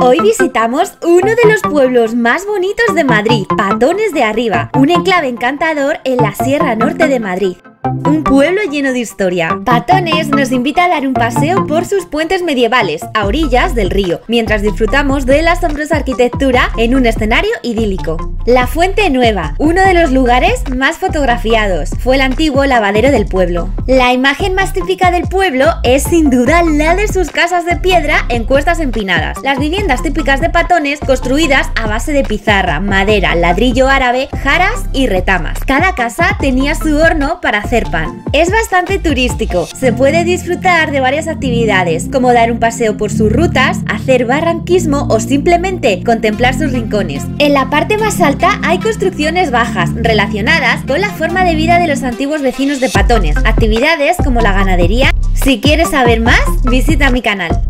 Hoy visitamos uno de los pueblos más bonitos de Madrid, Patones de Arriba, un enclave encantador en la Sierra Norte de Madrid. Un pueblo lleno de historia. Patones nos invita a dar un paseo por sus puentes medievales, a orillas del río, mientras disfrutamos de la asombrosa arquitectura en un escenario idílico. La Fuente Nueva, uno de los lugares más fotografiados, fue el antiguo lavadero del pueblo. La imagen más típica del pueblo es sin duda la de sus casas de piedra en cuestas empinadas. Las viviendas típicas de Patones, construidas a base de pizarra, madera, ladrillo árabe, jaras y retamas. Cada casa tenía su horno para hacer pan. Es bastante turístico, se puede disfrutar de varias actividades como dar un paseo por sus rutas, hacer barranquismo o simplemente contemplar sus rincones. En la parte más alta hay construcciones bajas relacionadas con la forma de vida de los antiguos vecinos de Patones, actividades como la ganadería. Si quieres saber más, visita mi canal.